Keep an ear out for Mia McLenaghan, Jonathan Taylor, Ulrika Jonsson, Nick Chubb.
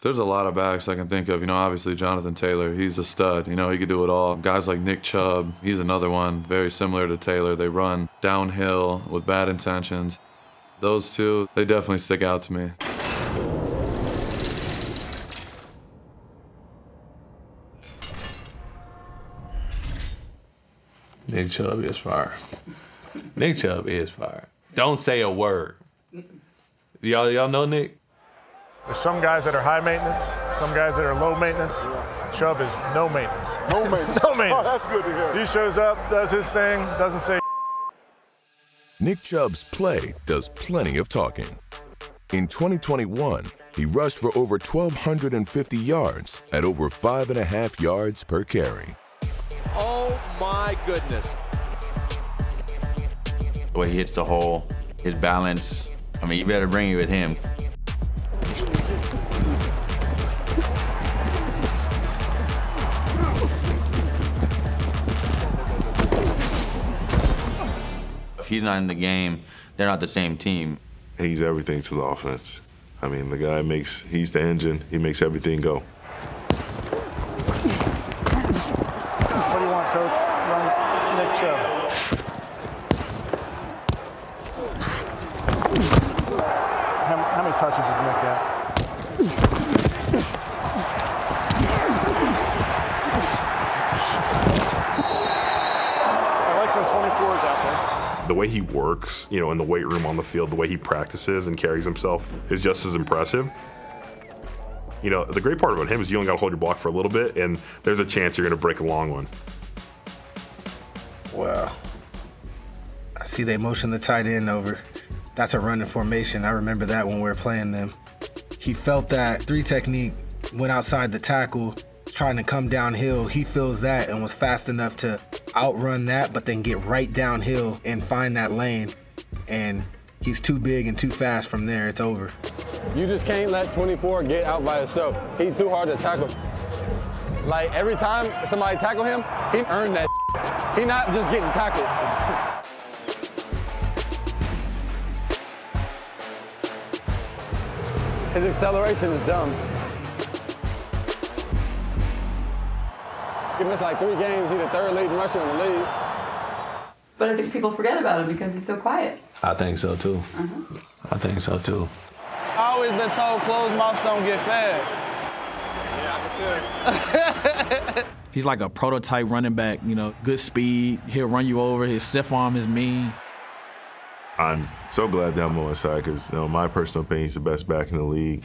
There's a lot of backs I can think of. You know, obviously Jonathan Taylor, he's a stud. You know, he could do it all. Guys like Nick Chubb, he's another one, very similar to Taylor. They run downhill with bad intentions. Those two, they definitely stick out to me. Nick Chubb is fire. Nick Chubb is fire. Don't say a word. Y'all know Nick? There's some guys that are high maintenance, some guys that are low maintenance. Chubb is no maintenance. No maintenance. No maintenance. Oh, that's good to hear. He shows up, does his thing, doesn't say. Nick Chubb's play does plenty of talking. In 2021, he rushed for over 1,250 yards at over 5.5 yards per carry. Oh my goodness. The way he hits the hole, his balance, I mean, you better bring it with him. If he's not in the game, they're not the same team. He's everything to the offense. I mean, the guy makes, he's the engine, he makes everything go. What do you want, Coach? Run Nick Chubb. How many touches has Nick got? The way he works, you know, in the weight room, on the field, the way he practices and carries himself is just as impressive. You know, the great part about him is you only got to hold your block for a little bit, and there's a chance you're going to break a long one. Wow. I see they motion the tight end over. That's a running formation. I remember that when we were playing them. He felt that three technique, went outside the tackle, trying to come downhill. He feels that and was fast enough to outrun that, but then get right downhill and find that lane. And he's too big and too fast from there. It's over. You just can't let 24 get out by himself. He's too hard to tackle. Like, every time somebody tackle him, he earned that. He not just getting tackled. His acceleration is dumb. He missed like 3 games. He's the third leading rusher in the league. But I think people forget about him because he's so quiet. I think so, too. I think so, too. I always been told closed mouths don't get fed. Yeah, I can tell you. He's like a prototype running back, you know, good speed. He'll run you over. His stiff arm is mean. I'm so glad that I'm on his side because, you know, my personal opinion, he's the best back in the league.